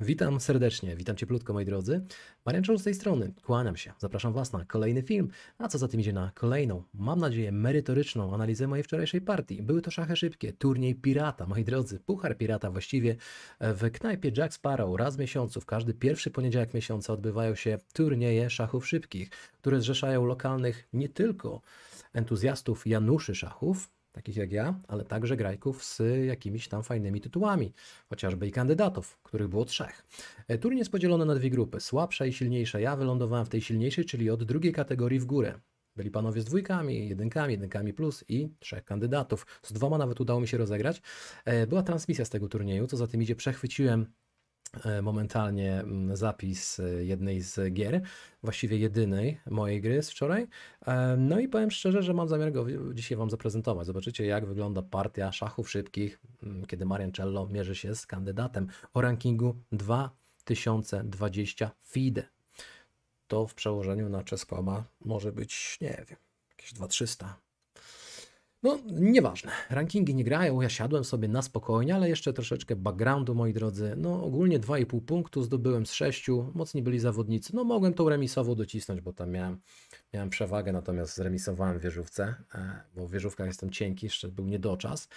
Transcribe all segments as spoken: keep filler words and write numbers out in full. Witam serdecznie, witam cieplutko moi drodzy. Marianczello z tej strony, kłaniam się, zapraszam Was na kolejny film, a co za tym idzie na kolejną, mam nadzieję, merytoryczną analizę mojej wczorajszej partii. Były to szachy szybkie, turniej pirata, moi drodzy, puchar pirata właściwie w knajpie Jack Sparrow raz w miesiącu, w każdy pierwszy poniedziałek miesiąca odbywają się turnieje szachów szybkich, które zrzeszają lokalnych nie tylko entuzjastów Januszy Szachów, takich jak ja, ale także grajków z jakimiś tam fajnymi tytułami, chociażby i kandydatów, których było trzech. Turniej jest podzielony na dwie grupy, słabsza i silniejsza. Ja wylądowałem w tej silniejszej, czyli od drugiej kategorii w górę. Byli panowie z dwójkami, jedynkami, jedynkami plus i trzech kandydatów. Z dwoma nawet udało mi się rozegrać. Była transmisja z tego turnieju, co za tym idzie, przechwyciłem momentalnie zapis jednej z gier, właściwie jedynej mojej gry z wczoraj. No i powiem szczerze, że mam zamiar go dzisiaj Wam zaprezentować. Zobaczycie, jak wygląda partia szachów szybkich, kiedy Marianczello mierzy się z kandydatem o rankingu dwa tysiące dwadzieścia FIDE. To w przełożeniu na czeskoma może być, nie wiem, jakieś dwa tysiące trzysta. No, nieważne. Rankingi nie grają, ja siadłem sobie na spokojnie, ale jeszcze troszeczkę backgroundu, moi drodzy. No, ogólnie dwa i pół punktu zdobyłem z sześciu, mocni byli zawodnicy. No, mogłem tą remisową docisnąć, bo tam miałem, miałem przewagę, natomiast zremisowałem w wieżówce, bo w wieżówkach jestem cienki, jeszcze był niedoczas.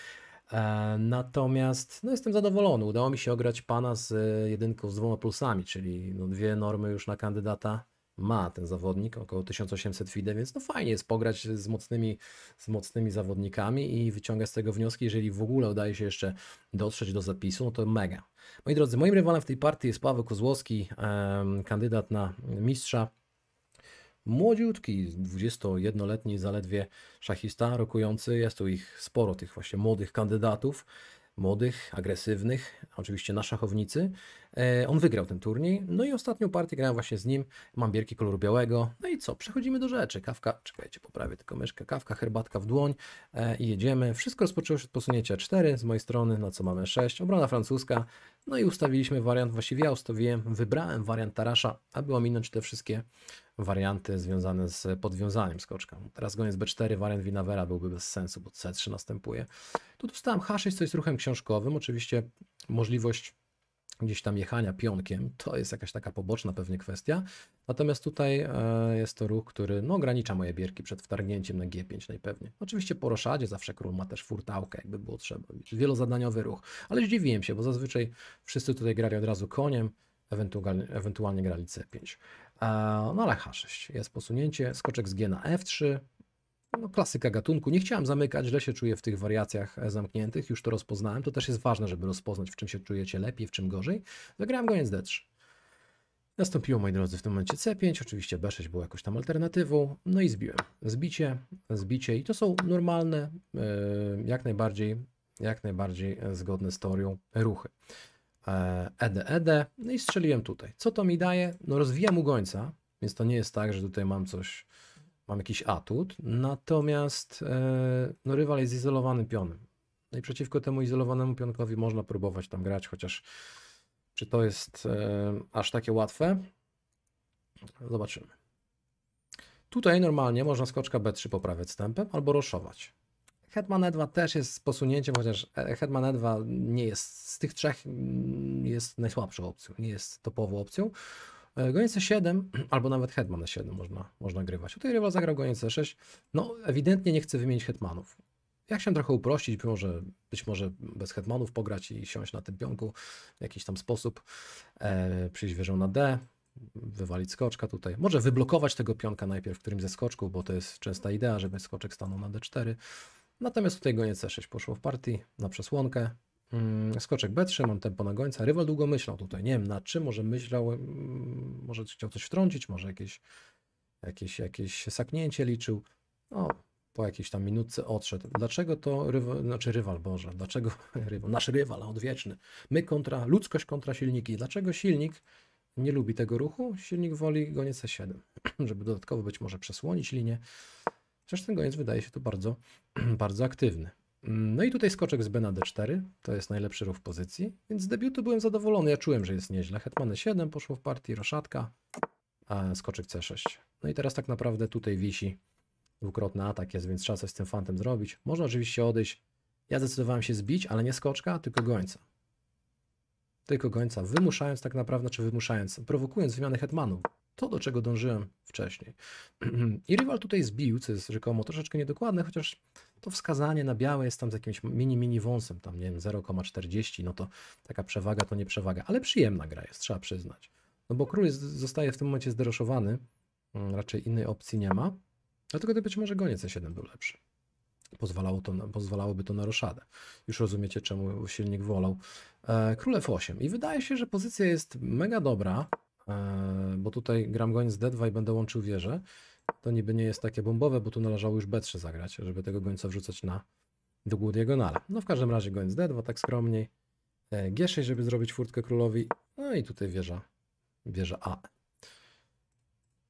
Natomiast no, jestem zadowolony, udało mi się ograć pana z jedynką z dwoma plusami, czyli no, dwie normy już na kandydata ma ten zawodnik, około tysiąc osiemset FIDE, więc no fajnie jest pograć z mocnymi, z mocnymi zawodnikami i wyciągać z tego wnioski. Jeżeli w ogóle udaje się jeszcze dotrzeć do zapisu, no to mega. Moi drodzy, moim rywalem w tej partii jest Paweł Kozłowski, kandydat na mistrza. Młodziutki, dwudziestojednoletni zaledwie szachista, rokujący. Jest tu ich sporo, tych właśnie młodych kandydatów. Młodych, agresywnych, oczywiście na szachownicy. E, on wygrał ten turniej, no i ostatnią partię grałem właśnie z nim, mam bierki koloru białego. No i co, przechodzimy do rzeczy, kawka, czekajcie, poprawię tylko myszkę, kawka, herbatka w dłoń e, i jedziemy. Wszystko rozpoczęło się od posunięcia cztery z mojej strony, na co mamy sześć, obrona francuska, no i ustawiliśmy wariant, właściwie ja ustawiłem, wybrałem wariant Tarasza, aby ominąć te wszystkie warianty związane z podwiązaniem skoczka. Teraz goniec B cztery, wariant Winawera byłby bez sensu, bo C trzy następuje. Tu dostałem H sześć, coś z ruchem książkowym, oczywiście możliwość gdzieś tam jechania pionkiem, to jest jakaś taka poboczna pewnie kwestia, natomiast tutaj jest to ruch, który no, ogranicza moje bierki przed wtargnięciem na G pięć najpewniej. Oczywiście po roszadzie zawsze król ma też furtałkę, jakby było trzeba, wielozadaniowy ruch, ale zdziwiłem się, bo zazwyczaj wszyscy tutaj grali od razu koniem, ewentualnie, ewentualnie grali C pięć. No ale H sześć, jest posunięcie, skoczek z G na F trzy, no, klasyka gatunku, nie chciałem zamykać, źle się czuję w tych wariacjach zamkniętych, już to rozpoznałem, to też jest ważne, żeby rozpoznać, w czym się czujecie lepiej, w czym gorzej. Zagrałem goniec D trzy. Nastąpiło, moi drodzy, w tym momencie C pięć, oczywiście B sześć było jakąś tam alternatywą, no i zbiłem. Zbicie, zbicie i to są normalne, jak najbardziej, jak najbardziej zgodne z teorią ruchy. E D E D, no i strzeliłem tutaj. Co to mi daje? No rozwijam u gońca, więc to nie jest tak, że tutaj mam coś, mam jakiś atut, natomiast no, rywal jest izolowanym pionem. No i przeciwko temu izolowanemu pionkowi można próbować tam grać, chociaż czy to jest aż takie łatwe? Zobaczymy. Tutaj normalnie można skoczka B trzy poprawiać stępem albo roszować. Hetman E dwa też jest z posunięciem, chociaż Hetman E dwa nie jest, z tych trzech jest najsłabszą opcją, nie jest topową opcją. Goniec C siedem albo nawet Hetman E siedem można, można grywać. Tutaj rywal zagrał goniec C sześć, no ewidentnie nie chce wymienić hetmanów. Ja chciałem trochę uprościć, może, być może bez hetmanów pograć i siąść na tym pionku w jakiś tam sposób, e, przyjść wieżą na D, wywalić skoczka tutaj. Może wyblokować tego pionka najpierw w którymś ze skoczków, bo to jest częsta idea, żeby skoczek stanął na D cztery. Natomiast tutaj goniec C sześć poszło w partii na przesłonkę. Skoczek B trzy, mam tempo na gońca. Rywal długo myślał tutaj, nie wiem nad czym, może myślał, może chciał coś wtrącić, może jakieś, jakieś, jakieś saknięcie liczył. No, po jakiejś tam minutce odszedł. Dlaczego to rywal, znaczy rywal Boże, dlaczego rywal, nasz rywal odwieczny, my kontra, ludzkość kontra silniki. Dlaczego silnik nie lubi tego ruchu? Silnik woli goniec C siedem, żeby dodatkowo być może przesłonić linię. Chociaż ten goniec wydaje się tu bardzo, bardzo aktywny. No i tutaj skoczek z B na D cztery, to jest najlepszy ruch w pozycji, więc z debiutu byłem zadowolony, ja czułem, że jest nieźle. Hetman E siedem poszło w partii, roszadka, a skoczek C sześć. No i teraz tak naprawdę tutaj wisi, dwukrotny atak jest, więc trzeba coś z tym fantem zrobić. Można oczywiście odejść, ja zdecydowałem się zbić, ale nie skoczka, tylko gońca. tego gońca, wymuszając tak naprawdę, czy wymuszając, prowokując wymianę hetmanów. To, do czego dążyłem wcześniej. I rywal tutaj zbił, co jest rzekomo troszeczkę niedokładne, chociaż to wskazanie na białe jest tam z jakimś mini, mini wąsem, tam nie wiem, zero przecinek czterdzieści, no to taka przewaga to nie przewaga, ale przyjemna gra jest, trzeba przyznać. No bo król jest, zostaje w tym momencie zderoszowany, raczej innej opcji nie ma, dlatego to być może goniec C siedem był lepszy. Pozwalało to, pozwalałoby to na roszadę. Już rozumiecie, czemu silnik wolał. Król F osiem i wydaje się, że pozycja jest mega dobra, bo tutaj gram gońc D dwa i będę łączył wieżę. To niby nie jest takie bombowe, bo tu należało już B trzy zagrać, żeby tego gońca wrzucać na dół diagonala. No w każdym razie gońc D dwa, tak skromniej. G sześć, żeby zrobić furtkę królowi. No i tutaj wieża, wieża A.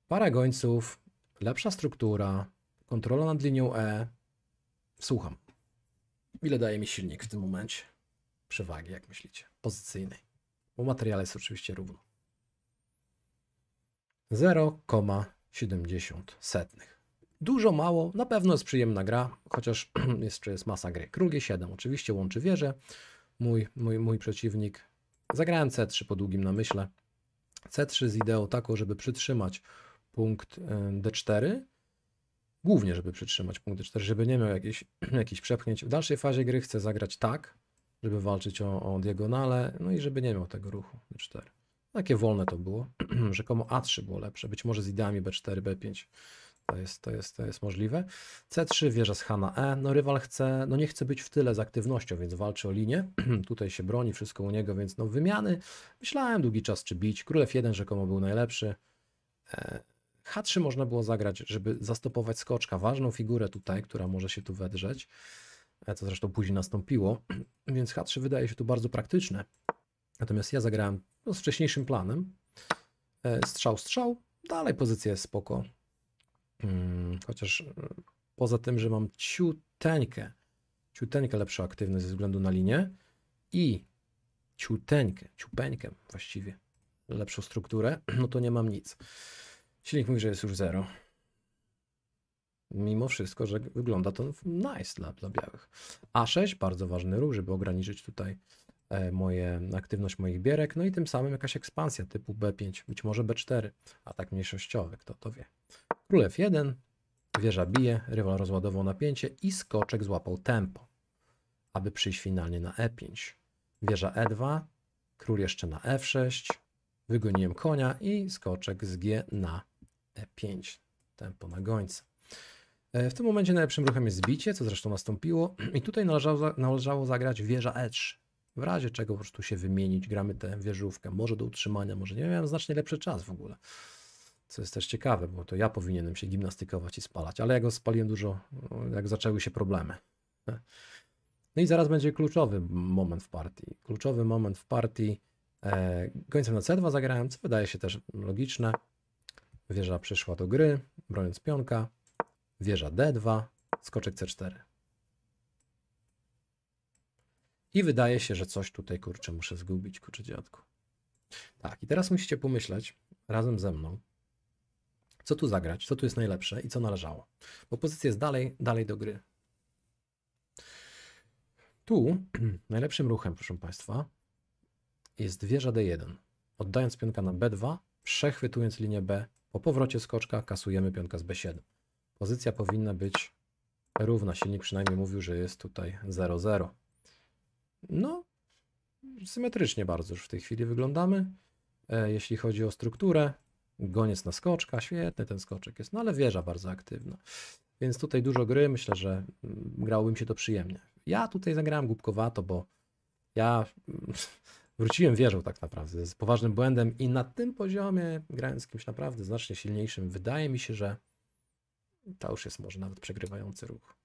Para gońców, lepsza struktura, kontrola nad linią E. Słucham. Ile daje mi silnik w tym momencie? Przewagi, jak myślicie? Pozycyjnej. Bo materiał jest oczywiście równo. zero przecinek siedemdziesiąt. Dużo, mało, na pewno jest przyjemna gra, chociaż jeszcze jest masa gry. Król G siedem oczywiście łączy wieżę. Mój, mój, mój przeciwnik. Zagrałem C trzy po długim namyśle. C trzy z ideą taką, żeby przytrzymać punkt D cztery. Głównie, żeby przytrzymać punkt D cztery, żeby nie miał jakichś jakich przepchnięć. W dalszej fazie gry chcę zagrać tak, żeby walczyć o, o diagonale, no i żeby nie miał tego ruchu D cztery. Takie wolne to było. Rzekomo A trzy było lepsze. Być może z ideami B cztery, B pięć. To jest, to jest, to jest możliwe. C trzy, wieża z H na E. No rywal chce, no nie chce być w tyle z aktywnością, więc walczy o linię. Tutaj się broni, wszystko u niego, więc no wymiany. Myślałem długi czas, czy bić. Król F jeden rzekomo był najlepszy. H trzy można było zagrać, żeby zastopować skoczka. Ważną figurę tutaj, która może się tu wedrzeć. Co zresztą później nastąpiło. Więc H trzy wydaje się tu bardzo praktyczne. Natomiast ja zagrałem no, z wcześniejszym planem. Strzał, strzał. Dalej pozycja jest spoko. Hmm, chociaż poza tym, że mam ciuteńkę, ciuteńkę lepszą aktywność ze względu na linię i ciuteńkę, ciupeńkę właściwie, lepszą strukturę, no to nie mam nic. Silnik mówi, że jest już zero. Mimo wszystko, że wygląda to nice dla, dla białych. A sześć, bardzo ważny ruch, żeby ograniczyć tutaj moje, aktywność moich bierek, no i tym samym jakaś ekspansja typu B pięć, być może B cztery, atak mniejszościowy, kto to wie. Król F jeden, wieża bije, rywal rozładował napięcie i skoczek złapał tempo, aby przyjść finalnie na E pięć. Wieża E dwa, król jeszcze na F sześć, wygoniłem konia i skoczek z G na E pięć, tempo na gońca. W tym momencie najlepszym ruchem jest zbicie, co zresztą nastąpiło i tutaj należało, należało zagrać wieża E trzy. W razie czego po prostu się wymienić, gramy tę wieżówkę, może do utrzymania, może nie. Miałem znacznie lepszy czas w ogóle, co jest też ciekawe, bo to ja powinienem się gimnastykować i spalać, ale ja go spaliłem dużo, jak zaczęły się problemy. No i zaraz będzie kluczowy moment w partii. Kluczowy moment w partii, e, gońcem na C dwa zagrałem, co wydaje się też logiczne. Wieża przyszła do gry, broniąc pionka, wieża D dwa, skoczek C cztery. I wydaje się, że coś tutaj, kurczę, muszę zgubić, kurczę dziadku. Tak, i teraz musicie pomyśleć razem ze mną, co tu zagrać, co tu jest najlepsze i co należało. Bo pozycja jest dalej, dalej do gry. Tu najlepszym ruchem, proszę Państwa, jest wieża D jeden. Oddając pionka na B dwa, przechwytując linię B, po powrocie skoczka kasujemy pionka z B siedem. Pozycja powinna być równa. Silnik przynajmniej mówił, że jest tutaj zero zero. No, symetrycznie bardzo już w tej chwili wyglądamy. E, jeśli chodzi o strukturę, goniec na skoczka, świetny ten skoczek jest, no ale wieża bardzo aktywna. Więc tutaj dużo gry, myślę, że grałoby mi się to przyjemnie. Ja tutaj zagrałem głupkowato, bo ja wróciłem wieżą tak naprawdę, z poważnym błędem i na tym poziomie, grając z kimś naprawdę znacznie silniejszym, wydaje mi się, że to już jest może nawet przegrywający ruch.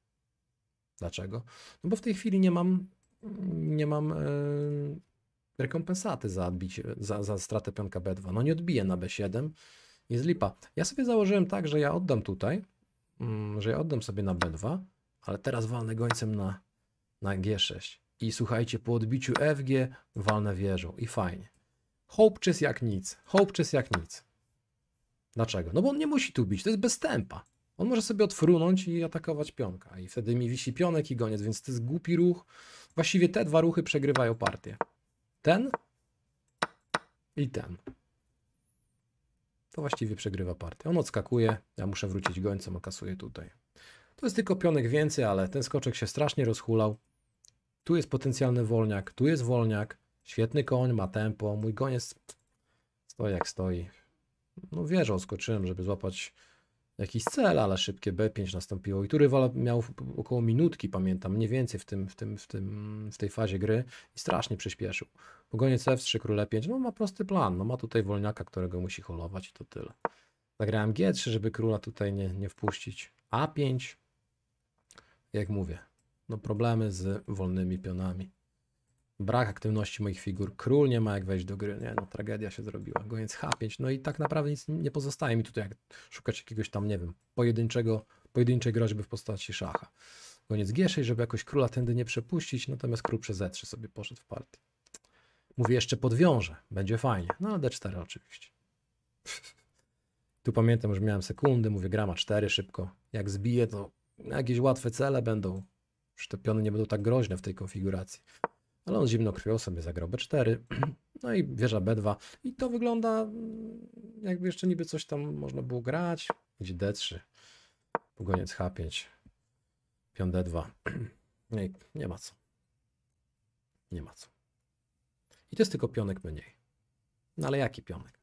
Dlaczego? No bo w tej chwili nie mam nie mam yy, rekompensaty za, odbicie, za, za stratę pionka B dwa. No nie odbiję na B siedem, jest lipa. Ja sobie założyłem tak, że ja oddam tutaj, mm, że ja oddam sobie na B dwa, ale teraz walnę gońcem na, na G sześć. I słuchajcie, po odbiciu F G walnę wieżą i fajnie. Hołbczys jak nic, hołbczys jak nic. Dlaczego? No bo on nie musi tu bić, to jest bez tempa. On może sobie odfrunąć i atakować pionka. I wtedy mi wisi pionek i goniec, więc to jest głupi ruch. Właściwie te dwa ruchy przegrywają partię. Ten i ten. To właściwie przegrywa partię. On odskakuje, ja muszę wrócić gońcem, a kasuję tutaj. To jest tylko pionek więcej, ale ten skoczek się strasznie rozhulał. Tu jest potencjalny wolniak, tu jest wolniak. Świetny koń, ma tempo. Mój goniec stoi jak stoi. No wieżą skoczyłem, żeby złapać jakiś cel, ale szybkie B pięć nastąpiło i tu rywal miał około minutki, pamiętam, mniej więcej w, tym, w, tym, w, tym, w tej fazie gry i strasznie przyspieszył. Bo goniec F trzy, król E pięć, no ma prosty plan, no ma tutaj wolniaka, którego musi holować i to tyle. Zagrałem G trzy, żeby króla tutaj nie, nie wpuścić. A pięć, jak mówię, no problemy z wolnymi pionami. Brak aktywności moich figur, król nie ma jak wejść do gry, nie, no tragedia się zrobiła, goniec H pięć, no i tak naprawdę nic nie pozostaje mi tutaj, jak szukać jakiegoś tam, nie wiem, pojedynczego, pojedynczej groźby w postaci szacha. Goniec G sześć, żeby jakoś króla tędy nie przepuścić, natomiast król przez E trzy sobie poszedł w partii. Mówię, jeszcze podwiąże, będzie fajnie, no ale D cztery oczywiście. Tu pamiętam, że miałem sekundy, mówię, grama cztery szybko, jak zbiję, to jakieś łatwe cele będą, już te piony nie będą tak groźne w tej konfiguracji. Ale on zimnokrwią sobie zagrał B cztery, no i wieża B dwa. I to wygląda, jakby jeszcze niby coś tam można było grać. Gdzie D trzy, goniec H pięć, pion D dwa. Nie, nie ma co. Nie ma co. I to jest tylko pionek mniej. No ale jaki pionek?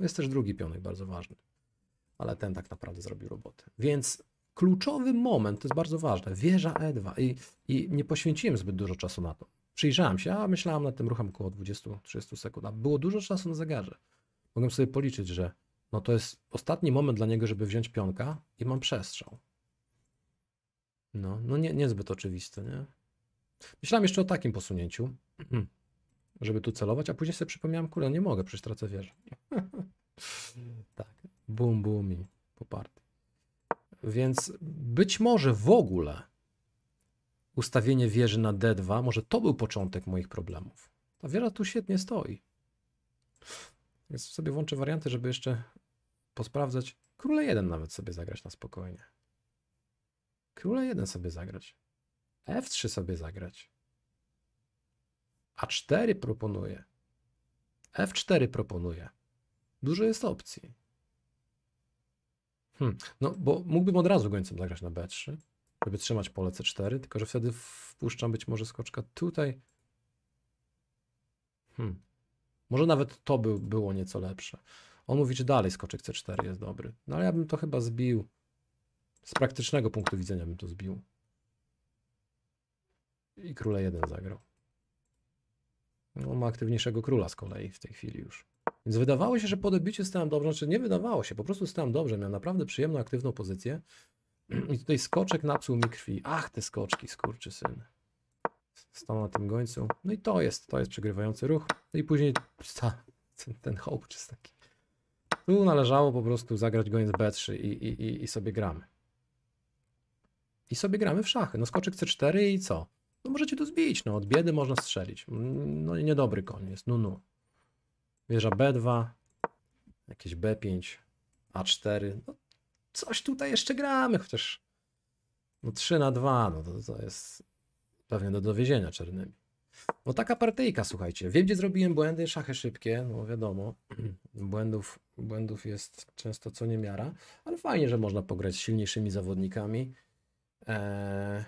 Jest też drugi pionek, bardzo ważny. Ale ten tak naprawdę zrobił robotę. Więc... Kluczowy moment, to jest bardzo ważne, wieża E dwa i, i nie poświęciłem zbyt dużo czasu na to. Przyjrzałem się, a myślałem nad tym ruchem około dwudziestu trzydziestu sekund, a było dużo czasu na zegarze. Mogłem sobie policzyć, że no to jest ostatni moment dla niego, żeby wziąć pionka i mam przestrzał. No, no nie, niezbyt oczywiste, nie? Myślałem jeszcze o takim posunięciu, żeby tu celować, a później sobie przypomniałem, kurde, nie mogę, przecież tracę wieżę. Tak, bum, bum i poparty. Więc być może w ogóle ustawienie wieży na D dwa, może to był początek moich problemów. Ta wieża tu świetnie stoi. Więc sobie włączę warianty, żeby jeszcze posprawdzać. Króla jeden nawet sobie zagrać na spokojnie. Króla jeden sobie zagrać. F trzy sobie zagrać. A cztery proponuję. F cztery proponuję. Dużo jest opcji. Hmm, no bo mógłbym od razu gońcem zagrać na B trzy, żeby trzymać pole C cztery, tylko że wtedy wpuszczam być może skoczka tutaj. Hmm. Może nawet to by było nieco lepsze. On mówi, że dalej skoczek C cztery jest dobry. No ale ja bym to chyba zbił. Z praktycznego punktu widzenia bym to zbił. I króla jeden zagrał. No, ma aktywniejszego króla z kolei w tej chwili już. Więc wydawało się, że po debiucie stałem dobrze, znaczy nie wydawało się, po prostu stałem dobrze, miałem naprawdę przyjemną, aktywną pozycję i tutaj skoczek napsuł mi krwi. Ach, te skoczki, skurczysyn. Stanął na tym gońcu, no i to jest, to jest przegrywający ruch. No i później ta, ten hołd jest taki. Tu należało po prostu zagrać goniec B trzy i, i, i, i sobie gramy. I sobie gramy w szachy, no skoczek C cztery i co? No możecie to zbić, no od biedy można strzelić. No i niedobry koniec, no no. Wieża B dwa, jakieś B pięć, A cztery, no coś tutaj jeszcze gramy, chociaż no trzy na dwa, no to, to jest pewnie do dowiezienia czarnymi. No taka partyjka, słuchajcie, wiem, gdzie zrobiłem błędy, szachy szybkie, no wiadomo, błędów, błędów jest często co niemiara, ale fajnie, że można pograć z silniejszymi zawodnikami. Eee...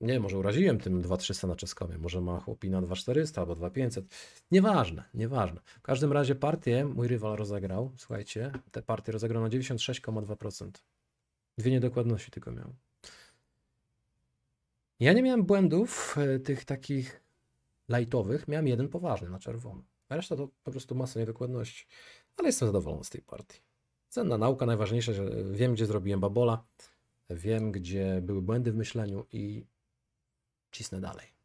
Nie, może uraziłem tym dwa tysiące trzysta na Czeskomie, może ma chłopina dwa tysiące czterysta albo dwa tysiące pięćset. Nieważne, nieważne. W każdym razie partię mój rywal rozegrał, słuchajcie, te partie rozegrał na dziewięćdziesiąt sześć przecinek dwa procent. Dwie niedokładności tylko miał. Ja nie miałem błędów tych takich lightowych, miałem jeden poważny na czerwono. A reszta to po prostu masa niedokładności. Ale jestem zadowolony z tej partii. Cenna nauka, najważniejsze, że wiem, gdzie zrobiłem babola, wiem, gdzie były błędy w myśleniu i cisnę dalej.